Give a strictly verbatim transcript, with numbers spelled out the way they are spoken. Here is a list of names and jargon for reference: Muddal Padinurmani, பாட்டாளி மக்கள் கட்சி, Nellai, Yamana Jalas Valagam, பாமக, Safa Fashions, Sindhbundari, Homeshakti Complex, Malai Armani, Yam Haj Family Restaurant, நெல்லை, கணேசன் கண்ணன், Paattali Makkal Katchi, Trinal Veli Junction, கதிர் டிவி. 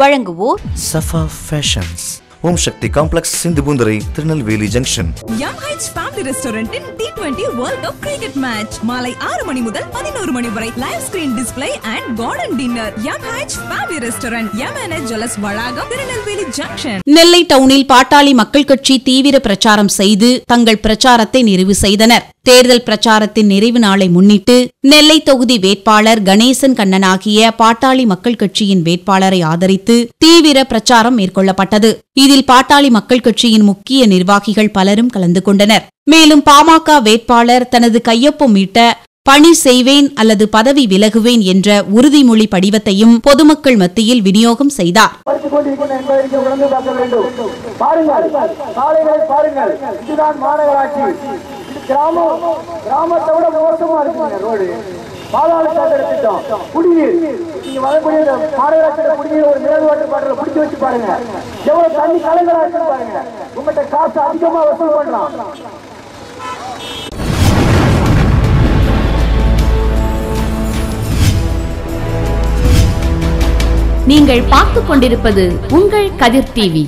வழங்குவோர் Safa Fashions, Homeshakti Complex, Sindhbundari, Trinal Veli Junction. Yam Haj Family Restaurant in T twenty World Cup Cricket Match. Malai Armani Muddal Padinurmani varai live screen display and garden dinner. Yam Haj Family Restaurant, Yamana Jalas Valagam, Trinal Veli Junction. Nellai townil Paattali Makkal Katchi தீவிர பிரச்சாரம் செய்து தங்கள் பிரச்சாரத்தை நிறைவு செய்தனர். தேர்தல் பிரச்சாரத்தின் நிறைவு நாளை முன்னிட்டு நெல்லை தொகுதி வேட்பாளர் கணேசன் கண்ணனாகிய பாட்டாளி மக்கள் கட்சியின் வேட்பாளரை ஆதரித்து தீவிர பிரச்சாரம் மேற்கொள்ளப்பட்டது. இதில் பாட்டாளி மக்கள் கட்சியின் முக்கிய நிர்வாகிகள் பலரும் கலந்து கொண்டனர். மேலும் பாமக வேட்பாளர் தனது கையொப்பம் மீட்ட பணி செய்வேன் அல்லது பதவி விலகுவேன் என்ற உறுதிமொழி படிவத்தையும் பொதுமக்கள் மத்தியில் விநியோகம் செய்தார். நீங்கள் பார்த்துக் கொண்டிருப்பது உங்கள் கதிர் டிவி.